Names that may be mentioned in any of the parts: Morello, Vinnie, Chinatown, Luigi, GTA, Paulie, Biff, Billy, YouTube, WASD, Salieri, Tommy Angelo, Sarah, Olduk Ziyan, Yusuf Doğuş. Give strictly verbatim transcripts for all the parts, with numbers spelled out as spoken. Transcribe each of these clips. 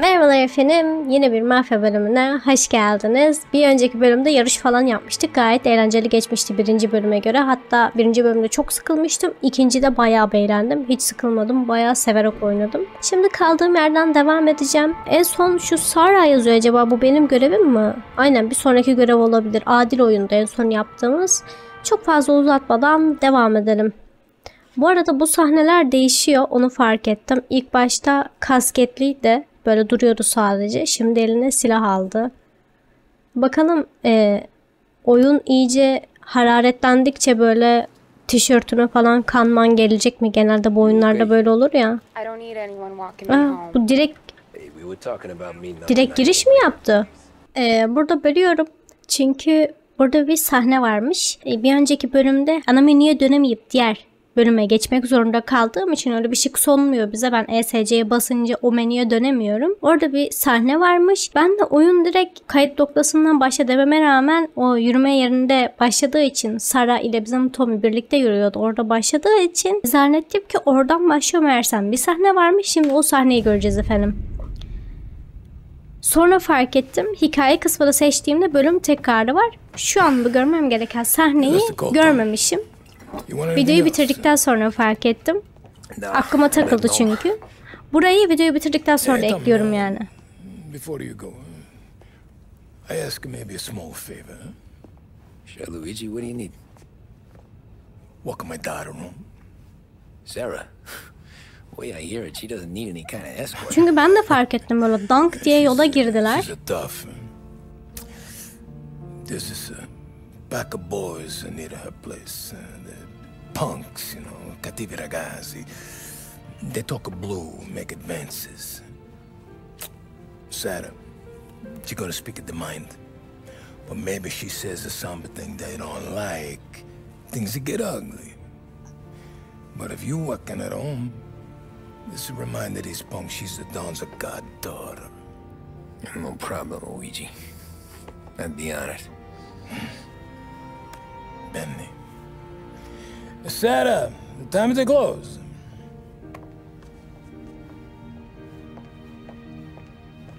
Merhabalar efendim, yeni bir mafya bölümüne hoş geldiniz. Bir önceki bölümde yarış falan yapmıştık, gayet eğlenceli geçmişti birinci bölüme göre. Hatta birinci bölümde çok sıkılmıştım, ikincide bayağı beğendim, hiç sıkılmadım, bayağı severek oynadım. Şimdi kaldığım yerden devam edeceğim. En son şu Sarah yazıyor, acaba bu benim görevim mi? Aynen, bir sonraki görev olabilir, adil oyunda en son yaptığımız. Çok fazla uzatmadan devam edelim. Bu arada bu sahneler değişiyor, onu fark ettim. İlk başta kasketliydi, böyle duruyordu sadece. Şimdi eline silah aldı. Bakalım e, oyun iyice hararetlendikçe böyle tişörtüme falan kanman gelecek mi? Genelde bu oyunlarda böyle olur ya. Aa, bu direkt, direkt giriş mi yaptı? E, burada bölüyorum çünkü burada bir sahne varmış. E, bir önceki bölümde ana menüye dönemeyip diğer bölüme geçmek zorunda kaldığım için öyle bir şık sunmuyor bize. Ben E S C'ye basınca o menüye dönemiyorum. Orada bir sahne varmış. Ben de oyun direkt kayıt noktasından başla dememe rağmen o yürüme yerinde başladığı için, Sarah ile bizim Tommy birlikte yürüyordu, orada başladığı için zannettim ki oradan başlıyor, meğersem bir sahne varmış. Şimdi o sahneyi göreceğiz efendim. Sonra fark ettim, hikaye kısmını seçtiğimde bölüm tekrarı var. Şu an bu görmem gereken sahneyi görmemişim. Videoyu bitirdikten sonra fark ettim. Aklıma takıldı çünkü. Burayı videoyu bitirdikten sonra ekliyorum yani. Luigi, what do you need? Welcome my daughter home. Sarah. Boy, I hear it. She doesn't need any kind of escort. Çünkü ben de fark ettim, böyle dank diye yola girdiler. This is back of boys near her place, the punks, you know, cattivi ragazzi. They talk blue, make advances. Sarah, she gonna speak at the mind, but maybe she says something they don't like. Things get ugly. But if you working at home, this is a reminder these punks, she's the Don's goddaughter. No problem, Luigi. I'd be honored. Benny. Sarah, the time to close.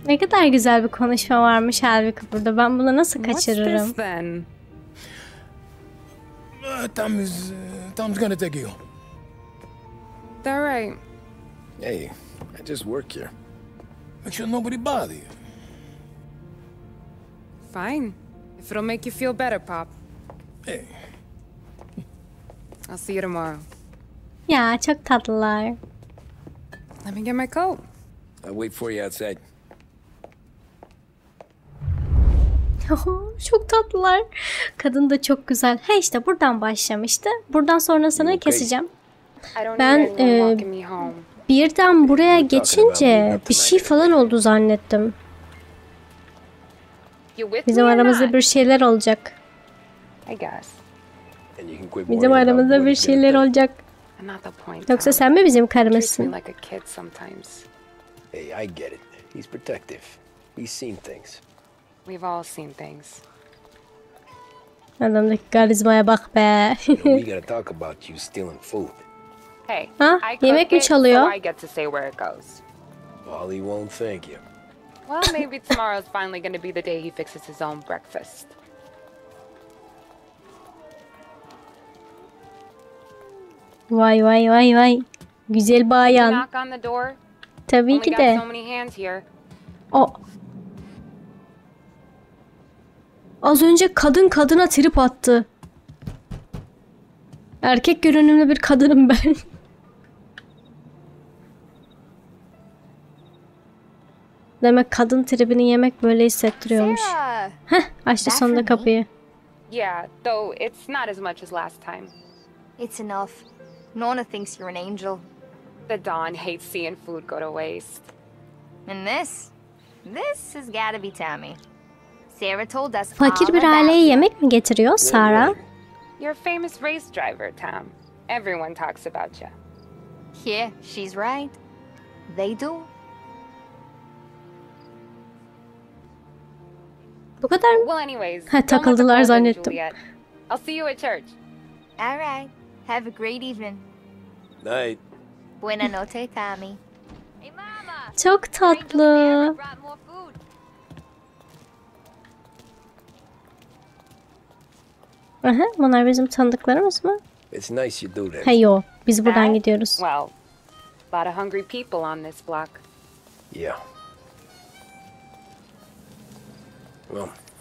Ne kadar güzel bir konuşma varmış halbuki burada. Ben bunu nasıl kaçırırım? What's this then? Uh, Tom's, uh, Tom's gonna take you. All right. Hey, I just work here. Make sure nobody bother you. Fine. If it'll make you feel better, Pop. Hey. I'll see you tomorrow. Ya çok tatlılar. Let me get my coat. I'll wait for you outside. Çok tatlılar. Kadın da çok güzel. He işte buradan başlamıştı. Buradan sonrasını keseceğim. Ben e, birden buraya geçince bir şey falan oldu zannettim. Bizim aramızda bir şeyler olacak. Bizim aramızda bir şeyler olacak. Yoksa sen mi bizim karımızsın? Hey, I get it. He's protective. He's seen things. We've all seen things. Adamdaki karizmaya bak be. We gotta talk about you stealing food. Hey, yemek mi çalıyor? I get to say where it goes. Paulie won't thank you. Well, maybe tomorrow's finally gonna be the day he fixes his own breakfast. Vay vay vay vay. Güzel bayan. Tabii ki de. O. Az önce kadın kadına trip attı. Erkek görünümlü bir kadınım ben. Demek kadın tribini yemek böyle hissettiriyormuş. Heh, açtı sonunda kapıyı. Yeah, though it's not as much as last time. It's enough. Nona thinks you're an angel. The Don hates seeing food go to waste. And this? This has gotta be Tommy. Sarah told us. Fakir bir aileye yemek mi getiriyor Sarah? You're a famous race driver, Tom. Everyone talks about you. Yeah, she's right. They do. Bu kadar mı? Well, anyways, ha, takıldılar zannettim. I'll see you at church. All right. Have a great evening. Night. Buena noche, Tommy. Hey, mama. Çok tatlı. Aha, bunlar bizim tanıdıklarımız mı? Hey yo, biz buradan gidiyoruz.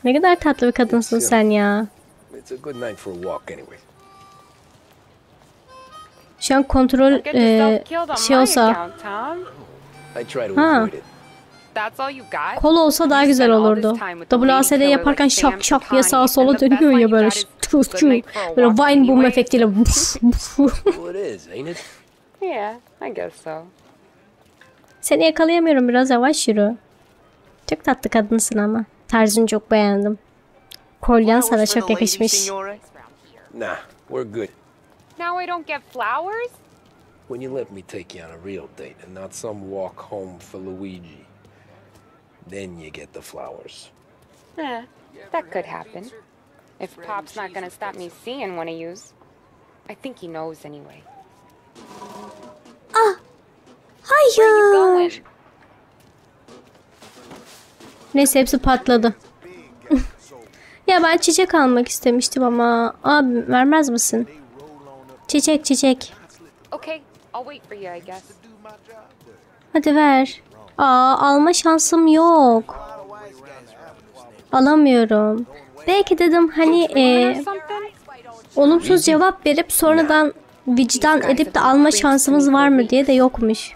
Ne kadar tatlı bir kadınsın sen ya. Şu an kontrol e, şey olsa, ha, kol olsa daha güzel olurdu. W A S D yaparken şak şak diye sağa sola dönüyor ya böyle. Böyle wine boom efektiyle. Seni yakalayamıyorum, biraz yavaş yürü. Çok tatlı kadınsın ama. Tarzını çok beğendim. Kolyen sana çok yakışmış. Now I don't get flowers? When you let me take you on a real date and not some walk home for Luigi, then you get the flowers. Eh, that could happen. If Pop's not gonna stop me seeing one of yous. I think he knows anyway. Ah! Hayır! Where are you going? Neyse, hepsi patladı. Ya ben çiçek almak istemiştim ama... Abi vermez misin? Çiçek çiçek. Hadi ver. Aa, alma şansım yok. Alamıyorum. Belki dedim hani e, olumsuz cevap verip sonradan vicdan edip de alma şansımız var mı diye de yokmuş.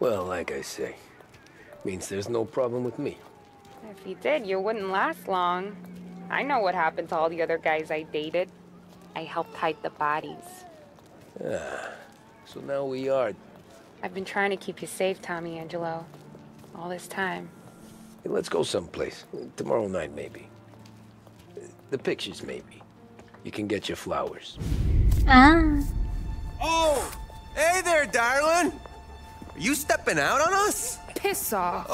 Well, like I say, means there's no problem with me. If he did, you wouldn't last long. I know what happened to all the other guys I dated. I helped hide the bodies. Ah, so now we are. I've been trying to keep you safe, Tommy Angelo, all this time. Hey, let's go someplace. Tomorrow night, maybe. The pictures, maybe. You can get your flowers. Ah. Oh, hey there, darling. You stepping out on us? Piss off.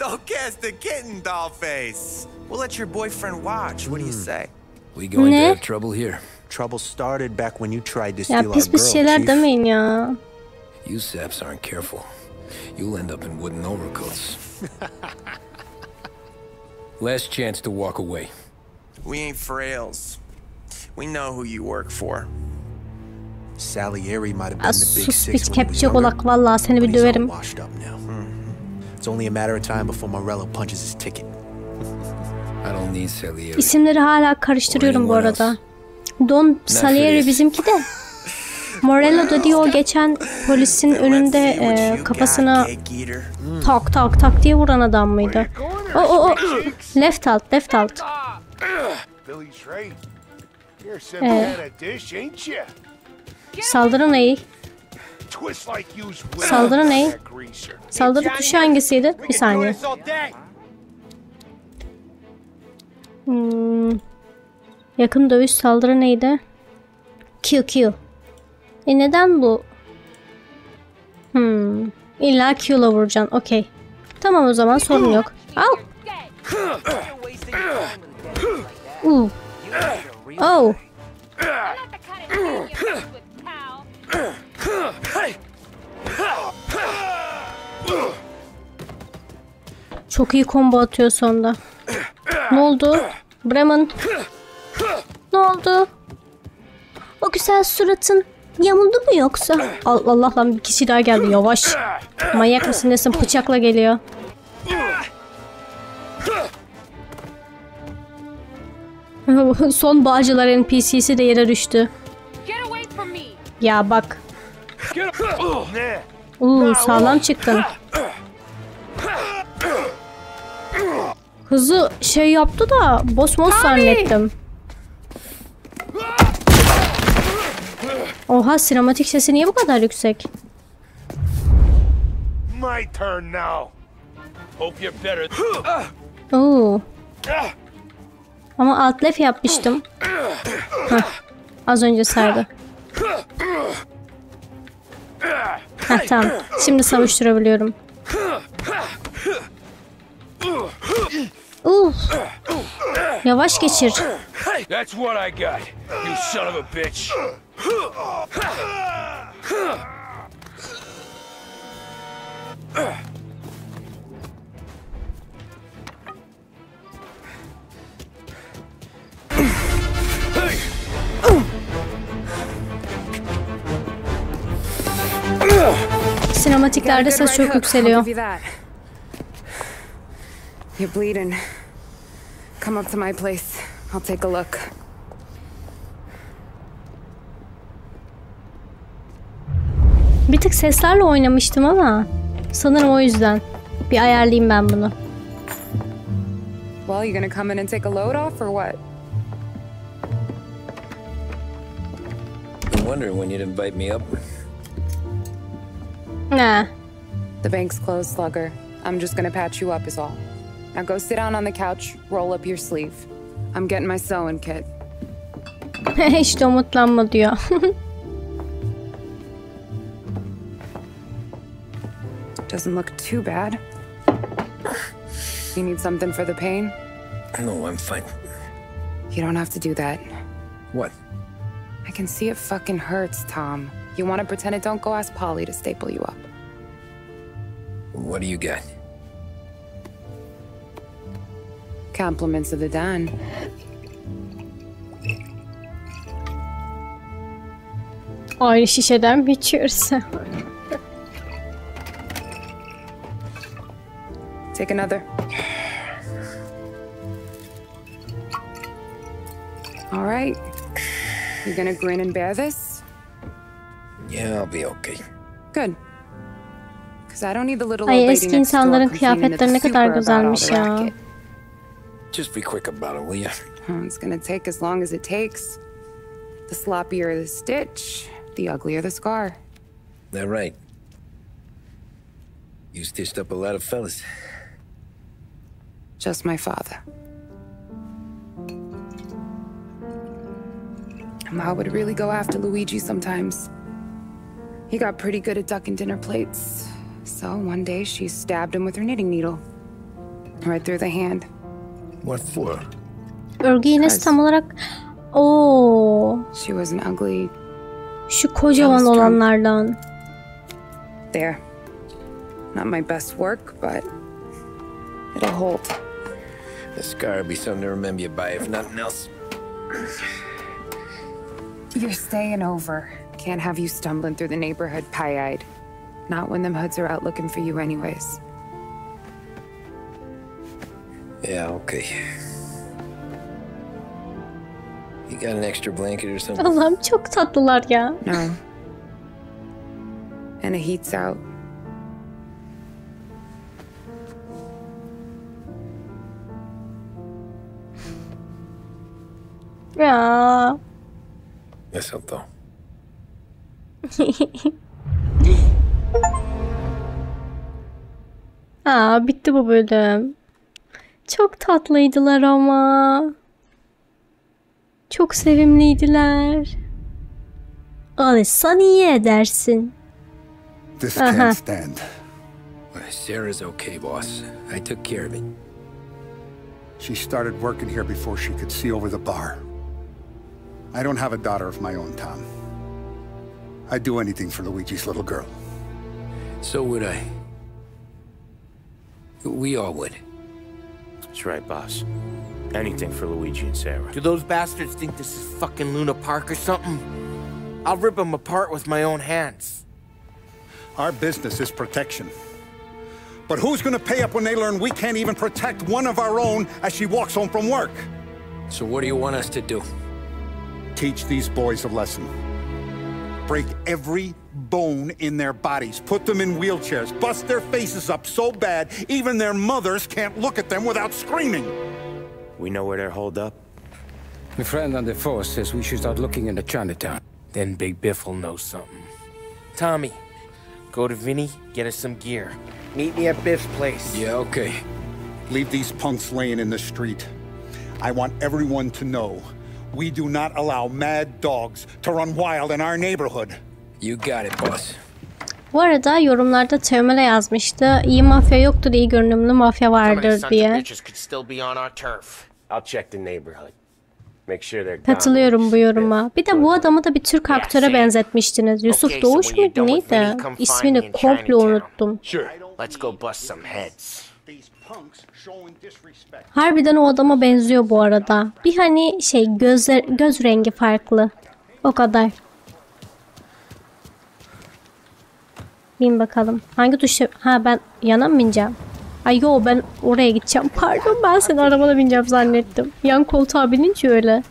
Don't cast a kitten, doll face. We'll let your boyfriend watch. What do you say? We going to have trouble here. Trouble started back when you tried to steal our girl, Chief. Ya pis pis şeyler demeyin ya. You saps aren't careful. You'll end up in wooden overcoats. Last chance to walk away. We ain't frails. We know who you work for. Salieri might have been the big six when he was younger, but he's all washed up now. It's only a matter of time before Morello punches his ticket. I don't need Salieri. İsimleri hala karıştırıyorum bu arada. Don Salieri bizimki de. Morello da diyor geçen polisin önünde e, kafasına tak tak tak diye vuran adam mıydı? O o o. Left alt, left alt. E. Saldırı neyi? Saldırı neyi? Saldırı tuşu hangisiydi? Bir saniye. Hmm. Yakın dövüş saldırı neydi? Q Q. E neden bu? Hmm. İlla Q'la vuracaksın. Okey. Tamam o zaman sorun yok. Al. Uh. Oh. Çok iyi combo atıyor sonda. Ne oldu? Bremen. Ne oldu? O güzel suratın yamuldu mu yoksa? Allah lan, bir kişi daha geldi. Yavaş. Manyak mısın nesin? Bıçakla geliyor. Son bağcıların N P C'si de yere düştü. Ya bak. Uuu, sağlam çıktın. Hızı şey yaptı da bosmos zannettim. Oha, sinematik sesi niye bu kadar yüksek? Uuu. Ama alt lef yapmıştım. Heh, az önce sardı. Heh, tamam. Şimdi savuşturabiliyorum. Uf. Yavaş geçir. That's what I got. You son of a bitch. Sinematiklerde ses çok yükseliyor. You're bleeding. Come up to my place. I'll take a look. Bir tık seslerle oynamıştım ama sanırım o yüzden. Bir ayarlayayım ben bunu. Well, you gonna come in and take a load off or what? I'm wondering when you'd invite me up. Nah. The bank's closed, slugger. I'm just gonna patch you up is all. Now go sit down on the couch, roll up your sleeve. I'm getting my sewing kit. Hiç de umutlanma diyor. Doesn't look too bad. You need something for the pain? No, I'm fine. You don't have to do that. What? I can see it fucking hurts, Tom. You want to pretend it don't go, ask Paulie to staple you up. What do you got? Compliments of the Don. Aynı şişeden içiyoruz. Take another. All right. You gonna grin and bear this? Yeah, I'll be okay. Good. Cuz I don't need the little lady. Ay, eski insanların kıyafetleri ne kadar güzelmiş ya. Just be quick about it, will you? It's gonna take as long as it takes. The sloppier the stitch, the uglier the scar. They're right. You stitched up a lot of fellas. Just my father. Ma would really go after Luigi sometimes. He got pretty good at ducking dinner plates. So one day she stabbed him with her knitting needle. Right through the hand. What for? Örgü yine tam olarak o. She was an ugly. Şu kocaman olanlardan. There. Not my best work, but it'll hold. The scar will be something to remember you by, if nothing else. You're staying over. Can't have you stumbling through the neighborhood pie-eyed. Not when them hoods are out looking for you, anyways. Yeah, okay. You got an extra blanket or something? Allah'ım çok tatlılar ya. No. And the heat's out. Ya. Ne saltó? Aa, bitti bu bölüm. Çok tatlıydılar ama. Çok sevimliydiler. Alışsan iyi edersin. This can't stand. Sarah's okay, boss. I took care of it. She started working here before she could see over the bar. I don't have a daughter of my own, Tom. I'd do anything for Luigi's little girl. So would I. We all would. That's right, boss. Anything for Luigi and Sarah. Do those bastards think this is fucking Luna Park or something? I'll rip them apart with my own hands. Our business is protection. But who's gonna pay up when they learn we can't even protect one of our own as she walks home from work? So what do you want us to do? Teach these boys a lesson. Break every bone in their bodies, put them in wheelchairs, bust their faces up so bad even their mothers can't look at them without screaming. We know where they're holed up. My friend on the force says we should start looking into Chinatown. Then Big Biff will know something. Tommy, go to Vinnie, get us some gear. Meet me at Biff's place. Yeah, okay. Leave these punks laying in the street. I want everyone to know we do not allow mad dogs to run wild in our neighborhood. You got it, boss. Bu arada yorumlarda Teomel'e yazmıştı. İyi mafya yoktur, iyi görünümlü mafya vardır diye. Katılıyorum bu yoruma. Bir de bu adamı da bir Türk aktöre benzetmiştiniz. Yusuf Doğuş muydu neydi? İsmini komple unuttum. Harbiden o adama benziyor bu arada. Bir hani şey gözler, göz rengi farklı. O kadar. Bin bakalım. Hangi tuşa? Ha ben yana mı bineceğim? Ay yo ben oraya gideceğim. Pardon ben seni arabada bineceğim zannettim. Yan koltuğa binince öyle.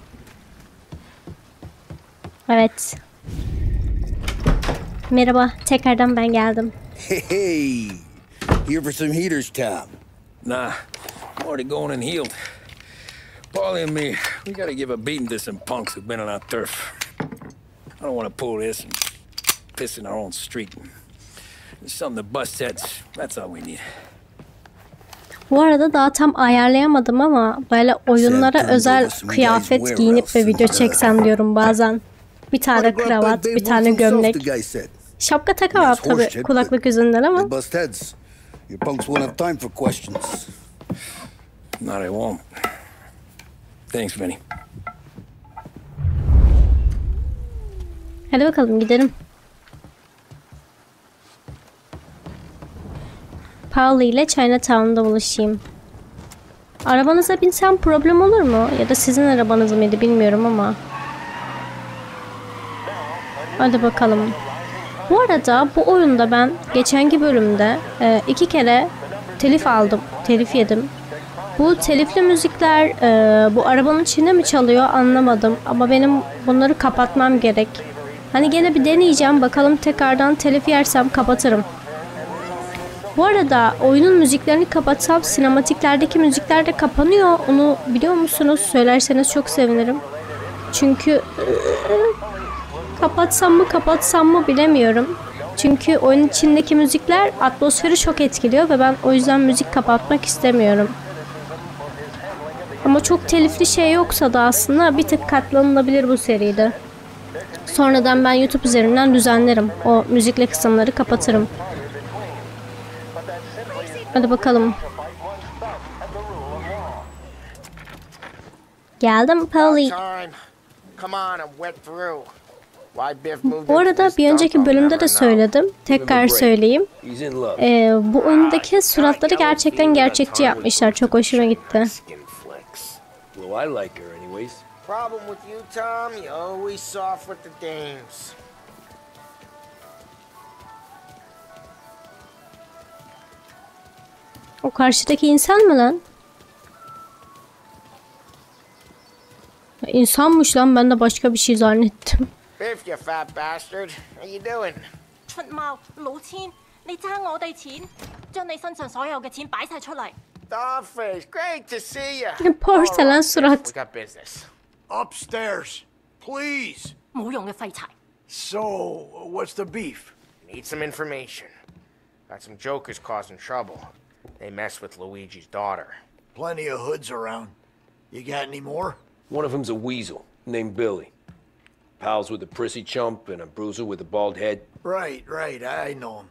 Evet. Merhaba. Tekrardan ben geldim. Hey. Here for some heaters, Tom. Nah, I'm already going and healed. Paulie and me, we gotta give a beating to some punks who've been on our turf. I don't want to pull this and piss in our own street. There's something to bust heads. That's all we need. Bu arada daha tam ayarlayamadım ama böyle oyunlara özel kıyafet giyinip ve video çeksem diyorum bazen. Bir tane kravat, bir tane gömlek. Şapka takamam tabii kulaklık yüzünden ama. Your punks won't have time for questions. Not I won't. Thanks, Vinnie. Hadi bakalım gidelim. Paulie ile Chinatown'da buluşayım. Arabanıza binsem problem olur mu? Ya da sizin arabanız mıydı bilmiyorum ama. Hadi bakalım. Bu arada bu oyunda ben geçenki bölümde e, iki kere telif aldım, telif yedim. Bu telifli müzikler e, bu arabanın içinde mi çalıyor anlamadım ama benim bunları kapatmam gerek. Hani gene bir deneyeceğim bakalım tekrardan telif yersem kapatırım. Bu arada oyunun müziklerini kapatsam sinematiklerdeki müzikler de kapanıyor. Onu biliyor musunuz? Söylerseniz çok sevinirim. Çünkü... Kapatsam mı kapatsam mı bilemiyorum. Çünkü oyun içindeki müzikler atmosferi çok etkiliyor ve ben o yüzden müzik kapatmak istemiyorum. Ama çok telifli şey yoksa da aslında bir tık katlanılabilir bu seride. Sonradan ben YouTube üzerinden düzenlerim. O müzikli kısımları kapatırım. Hadi bakalım. Geldim Paulie. Bu arada bir önceki bölümde de söyledim. Tekrar söyleyeyim. Ee, bu oyundaki suratları gerçekten gerçekçi yapmışlar. Çok hoşuma gitti. O karşıdaki insan mı lan? İnsanmış lan. Ben de başka bir şey zannettim. Biff, you fat bastard. How you doing? 出貓老千，你爭我哋錢，將你身上所有嘅錢擺曬出嚟。Starfish, great to see you. Porcelain surat. We got business. Upstairs, please. 冇用嘅廢柴。So, what's the beef? Need some information. Got some jokers causing trouble. They mess with Luigi's daughter. Plenty of hoods around. You got any more? One of them's a weasel named Billy. Pals with a prissy chump and a bruiser with a bald head. Right, right, I know them.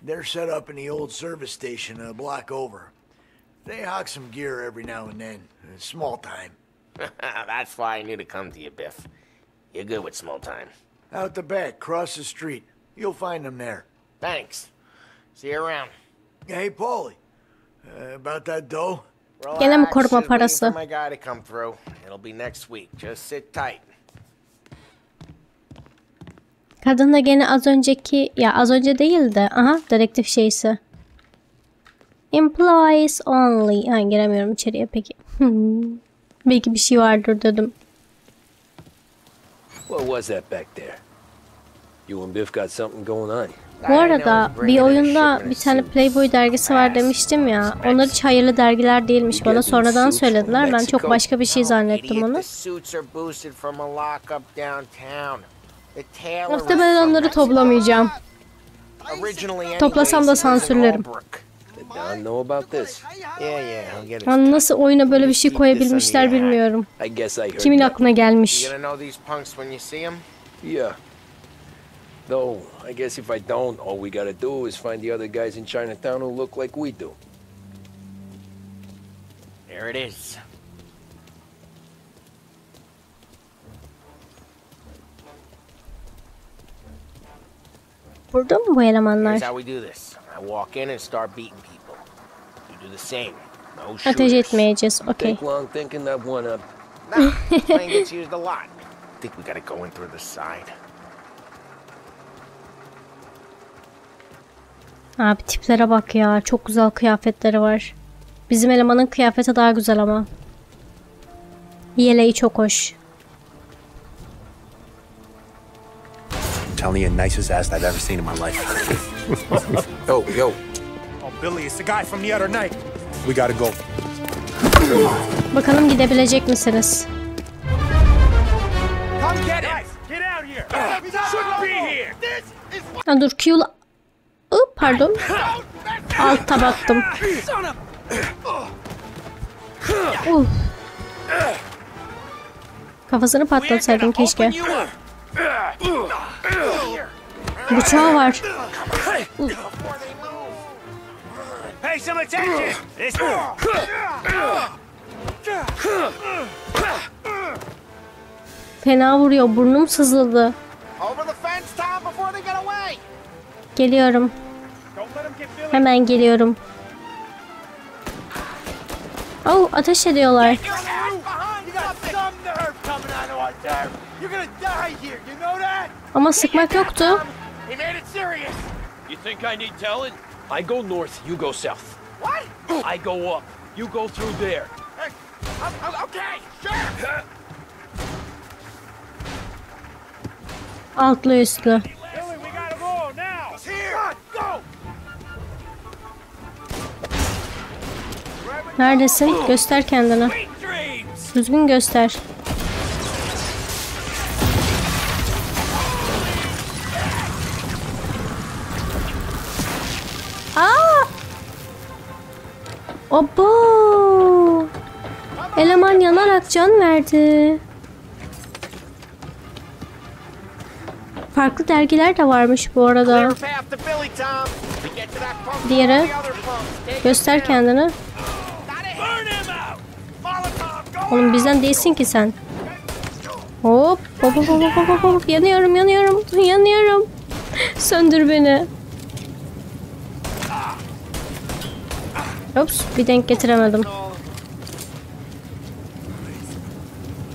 They're set up in the old service station a block over. They hawk some gear every now and then. Small time. That's why I knew to come to you, Biff. You're good with small time. Out the back, cross the street. You'll find them there. Thanks. See you around. Hey, Paulie. Uh, about that dough? Gene mi koruma parası? My guy to come through. It'll be next week. Just sit tight. Kadın da gene az önceki, ya az önce değil de, aha dedektif şeysi. Employees only. Ha giremiyorum içeriye peki. Belki bir şey vardır dedim. Bu arada bir oyunda bir tane Playboy dergisi var demiştim ya. Onlar hiç hayırlı dergiler değilmiş bana. Sonradan söylediler. Ben çok başka bir şey zannettim onu. Muhtemelen onları toplamayacağım. Toplasam da sansürlerim. Yani nasıl oyuna böyle bir şey koyabilmişler bilmiyorum. Kimin aklına gelmiş? Though, I guess if I don't, all we gotta do is find the other guys in Chinatown who look like we do. There it is. Burada mı bu elemanlar? Here's how we do this. I walk in and start beating people. You do the same. No shooters. Ateş etmeyeceğiz. Okay. Take long thinking that one up. Nah, this plane gets used a lot. I think we gotta go in through the side. Abi tiplere bak ya. Çok güzel kıyafetleri var. Bizim elemanın kıyafeti daha güzel ama. Yeleği çok hoş. Telling you the nicest ass I've ever seen in my life. Yo, yo. Oh, Billy, it's the guy from the other night. We gotta go. Bakalım gidebilecek misiniz? Come get it. Get out here. Shouldn't be here. This is what. Dur, Q. Hop, pardon. Altta battım. Uf. Kafasını patlatsaydım keşke. Bıçağı var. Uf. Fena vuruyor. Burnum sızıldı. Geliyorum. Hemen geliyorum. Oh, ateş ediyorlar. Ama sıkmak yoktu. Altlı üstlü. Neredesin? Göster kendini. Düzgün göster. Aa! Obo! Eleman yanarak can verdi. Farklı dergiler de varmış bu arada. Diğeri. Göster kendini. Oğlum bizden değilsin ki sen. Hop hop hop hop hop hop. Yanıyorum yanıyorum yanıyorum. Söndür beni. Ops, bir denk getiremedim.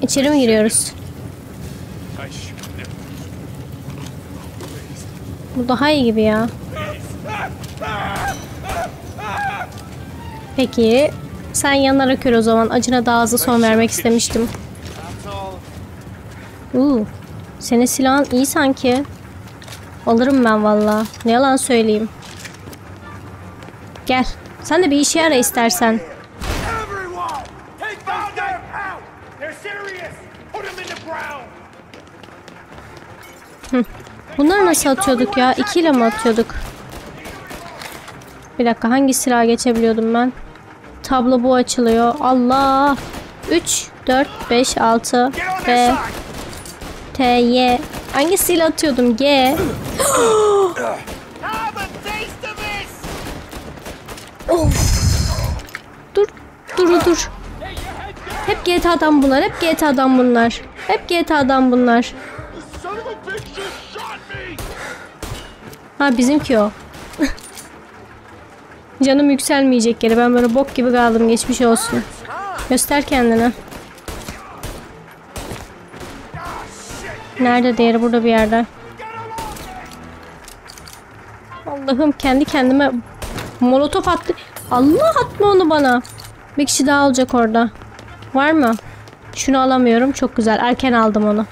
İçeri mi giriyoruz? Bu daha iyi gibi ya. Peki. Sen yanlara kör o zaman. Acına daha hızlı son vermek istemiştim. Uuu. Senin silahın iyi sanki. Alırım ben valla. Ne yalan söyleyeyim. Gel. Sen de bir işe ara istersen. Hı. Bunları nasıl atıyorduk ya? İki ile mi atıyorduk? Bir dakika. Hangi silaha geçebiliyordum ben? Tablo bu açılıyor. Allah. üç, dört, beş, altı. B. T, Y. Hangisiyle atıyordum? G. Of. Dur. Dur dur. Hep G T A'dan bunlar. Hep G T A'dan bunlar. Hep G T A'dan bunlar. Ha bizimki o. Canım yükselmeyecek yere. Ben böyle bok gibi kaldım. Geçmiş olsun. Göster kendini. Nerede diğeri? Burada bir yerde. Allah'ım kendi kendime molotof attı. Allah atma onu bana. Bir kişi daha olacak orada. Var mı? Şunu alamıyorum. Çok güzel. Erken aldım onu.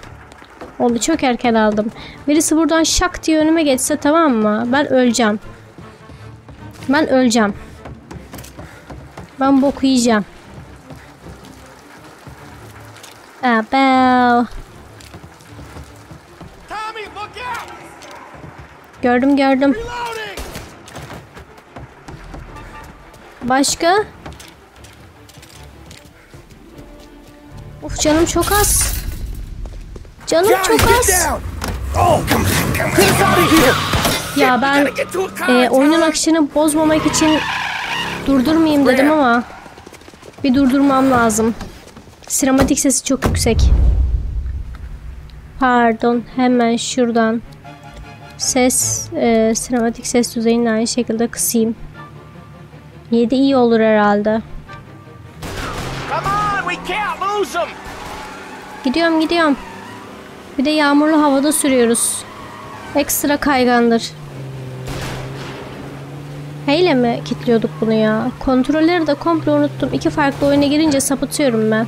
Oldu. Çok erken aldım. Birisi buradan şak diye önüme geçse tamam mı? Ben öleceğim. Ben öleceğim. Ben boku yiyeceğim. Abel. Gördüm gördüm. Başka? Of canım çok az. Canım çok az. Ya ben e, oyunun akışını bozmamak için durdurmayayım dedim ama bir durdurmam lazım. Sinematik sesi çok yüksek. Pardon, hemen şuradan ses, e, sinematik ses düzeyini aynı şekilde kısayım. yedi iyi olur herhalde. Gidiyorum gidiyorum. Bir de yağmurlu havada sürüyoruz. Ekstra kaygandır. Heyle mi kilitliyorduk bunu ya? Kontrolleri de komple unuttum. İki farklı oyuna girince sapıtıyorum ben.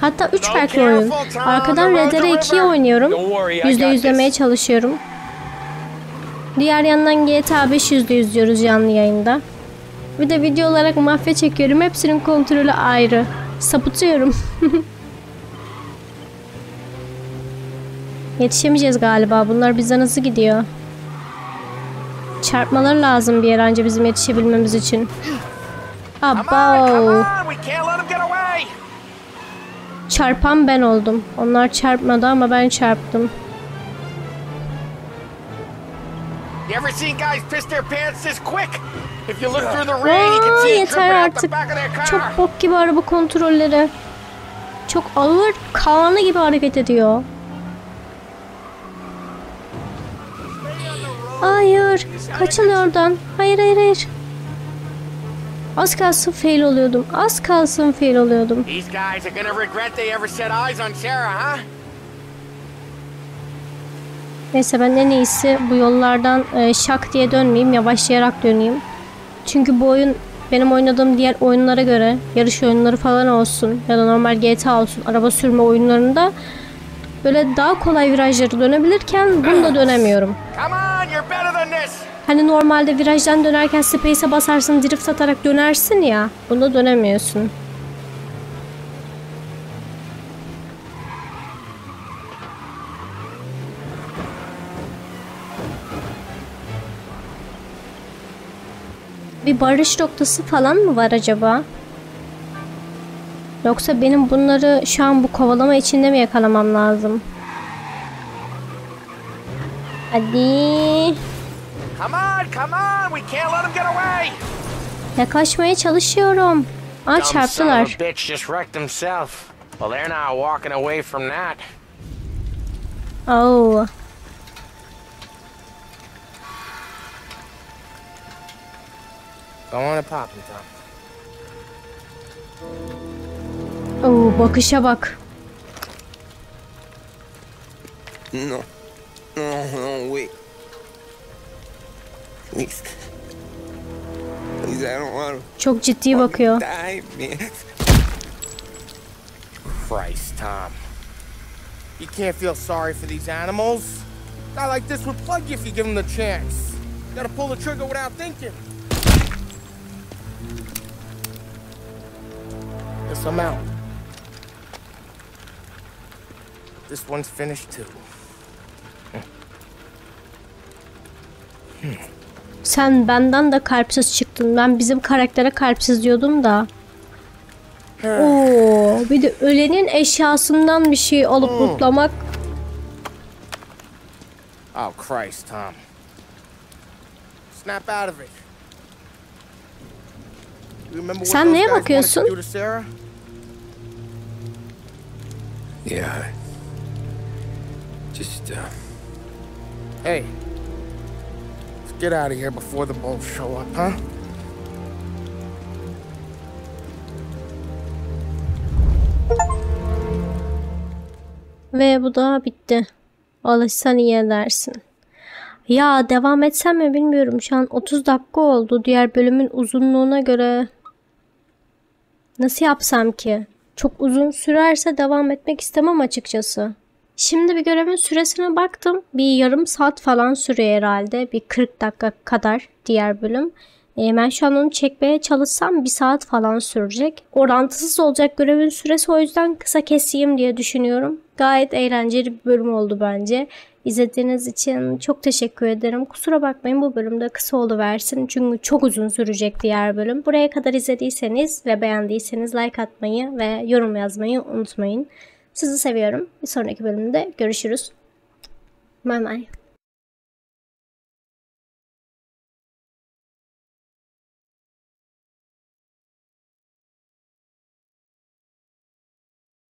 Hatta üç farklı oyun. Arkadan Red'lere ikiye oynuyorum. Yüzde yüzlemeye çalışıyorum. Diğer yandan G T A beş yüzde yüz diyoruz canlı yayında. Bir de video olarak mafya çekiyorum. Hepsinin kontrolü ayrı. Sapıtıyorum. Yetişemeyeceğiz galiba. Bunlar bizden hızlı gidiyor. Çarpmaları lazım bir yer anca bizim yetişebilmemiz için. Abo. Çarpan ben oldum. Onlar çarpmadı ama ben çarptım. Aa, yeter artık. Çok bok gibi araba kontrolleri. Çok ağır, kanlı gibi hareket ediyor. Hayır, kaçın oradan. Hayır, hayır, hayır. Az kalsın fail oluyordum. Az kalsın fail oluyordum. Neyse ben en iyisi bu yollardan şak diye dönmeyeyim, yavaşlayarak döneyim. Çünkü bu oyun benim oynadığım diğer oyunlara göre, yarış oyunları falan olsun ya da normal G T A olsun, araba sürme oyunlarında böyle daha kolay virajları dönebilirken bunda dönemiyorum. Hani normalde virajdan dönerken space'e basarsın, drift atarak dönersin ya, bunda dönemiyorsun. Bir barış noktası falan mı var acaba? Yoksa benim bunları şu an bu kovalama içinde mi yakalamam lazım? Hadi. Yaklaşmaya çalışıyorum. Aa, çarptılar. Oh. Oo, bakışa bak. No. No, no, wait. Çok ciddi bakıyor. Christ, Tom. You can't feel sorry for these animals. Guy like this would plug you if you give him the chance. You gotta pull the trigger without thinking. Guess I'm out. This one's finished too. Sen benden de kalpsiz çıktın. Ben bizim karaktere kalpsiz diyordum da. Oo, bir de ölenin eşyasından bir şey alıp mutlamak. Oh Christ, Tom. Snap out of it. Sen neye bakıyorsun? Yeah. Just uh... Hey. Let's get out of here before the bulls show up, huh? Ve bu da bitti. Alışsan iyi edersin. Ya devam etsem mi bilmiyorum. Şu an otuz dakika oldu. Diğer bölümün uzunluğuna göre nasıl yapsam ki? Çok uzun sürerse devam etmek istemem açıkçası. Şimdi bir görevin süresine baktım. Bir yarım saat falan sürüyor herhalde. Bir kırk dakika kadar diğer bölüm. E, ben şu an onu çekmeye çalışsam bir saat falan sürecek. Orantısız olacak görevin süresi, o yüzden kısa keseyim diye düşünüyorum. Gayet eğlenceli bir bölüm oldu bence. İzlediğiniz için çok teşekkür ederim. Kusura bakmayın bu bölümde kısa oluversin. Çünkü çok uzun sürecek diğer bölüm. Buraya kadar izlediyseniz ve beğendiyseniz like atmayı ve yorum yazmayı unutmayın. Sizi seviyorum. Bir sonraki bölümde görüşürüz. Bye bye.